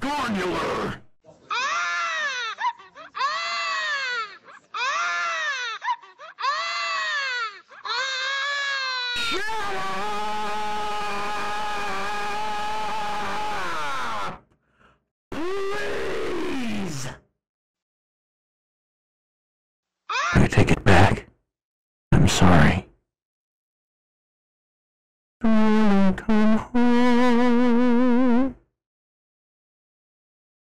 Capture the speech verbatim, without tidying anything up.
Gornular! I take it back. I'm sorry.